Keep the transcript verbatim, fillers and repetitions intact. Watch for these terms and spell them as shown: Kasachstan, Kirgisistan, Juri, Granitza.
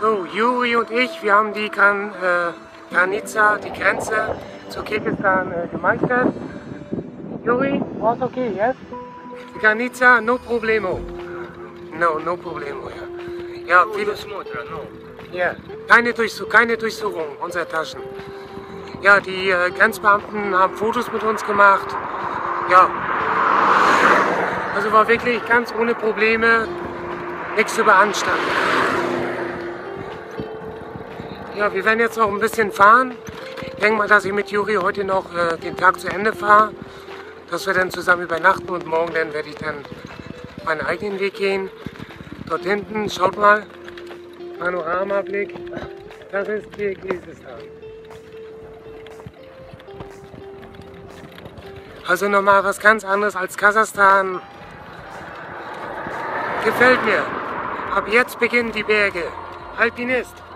So, Juri und ich, wir haben die Gran, äh, Granitza, die Grenze zu Kirgisistan äh, gemeistert. Juri, was okay, yes? Granitza, no problemo. No, no problemo, ja. Ja, viele Smutra, no. Ja, keine Durchsuchung, keine Durchsuchung unserer Taschen. Ja, die äh, Grenzbeamten haben Fotos mit uns gemacht. Ja. Also war wirklich ganz ohne Probleme, nichts zu beanstanden. Ja, wir werden jetzt noch ein bisschen fahren. Ich denke mal, dass ich mit Juri heute noch äh, den Tag zu Ende fahre, dass wir dann zusammen übernachten und morgen dann werde ich dann meinen eigenen Weg gehen. Dort hinten, schaut mal, Panoramablick, das ist Kirgisistan. Also nochmal was ganz anderes als Kasachstan. Gefällt mir. Ab jetzt beginnen die Berge. Alpinist.